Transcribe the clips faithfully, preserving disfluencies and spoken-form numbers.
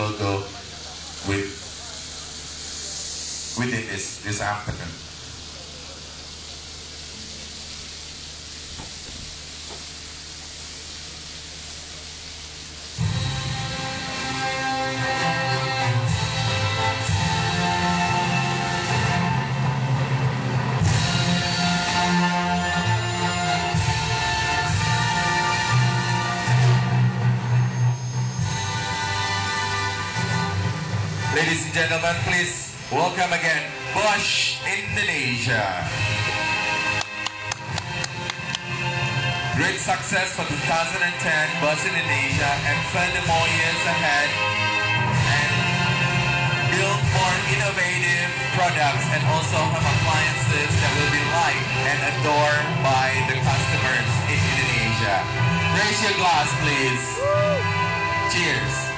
logo with we did this this afternoon. Ladies and gentlemen, please welcome again Bosch Indonesia. Great success for two thousand ten Bosch Indonesia, and further more years ahead, and build more innovative products and also home appliances that will be liked and adored by the customers in Indonesia. Raise your glass, please. Cheers.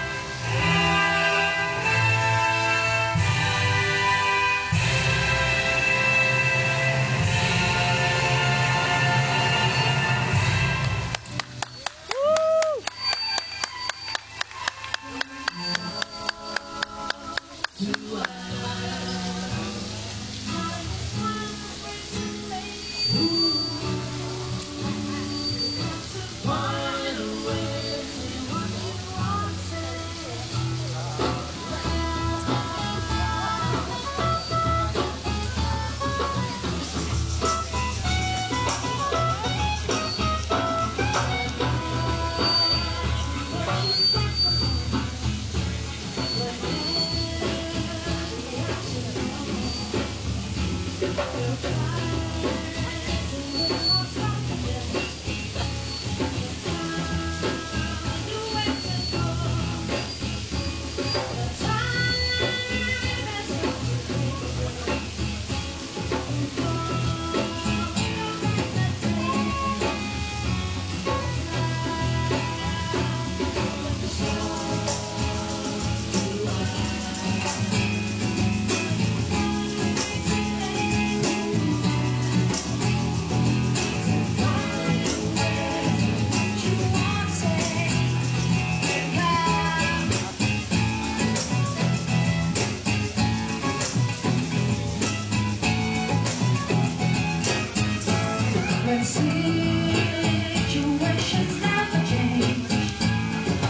Situations never change.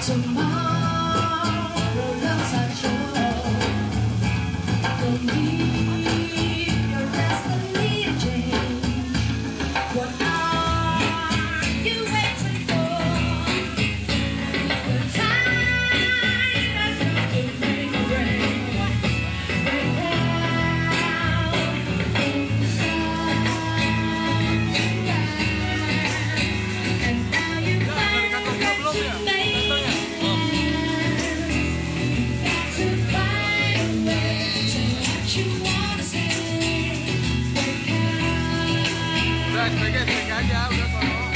Tomorrow looks unsure. Believe your destiny will change. What are you waiting for? The time that you can make it rain. Right now, I guess I got out.